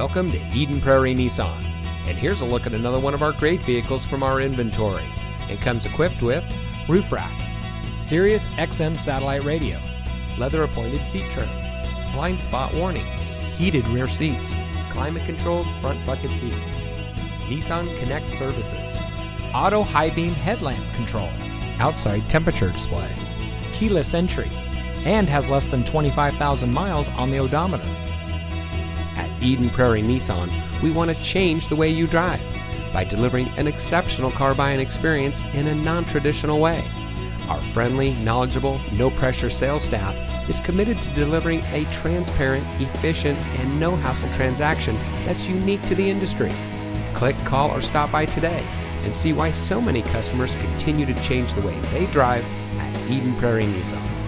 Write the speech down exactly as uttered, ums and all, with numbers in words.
Welcome to Eden Prairie Nissan, and here's a look at another one of our great vehicles from our inventory. It comes equipped with roof rack, Sirius X M satellite radio, leather appointed seat trim, blind spot warning, heated rear seats, climate controlled front bucket seats, Nissan Connect services, auto high beam headlamp control, outside temperature display, keyless entry, and has less than twenty-five thousand miles on the odometer. At Eden Prairie Nissan, we want to change the way you drive by delivering an exceptional car buying experience in a non-traditional way. Our friendly, knowledgeable, no-pressure sales staff is committed to delivering a transparent, efficient, and no-hassle transaction that's unique to the industry. Click, call, or stop by today and see why so many customers continue to change the way they drive at Eden Prairie Nissan.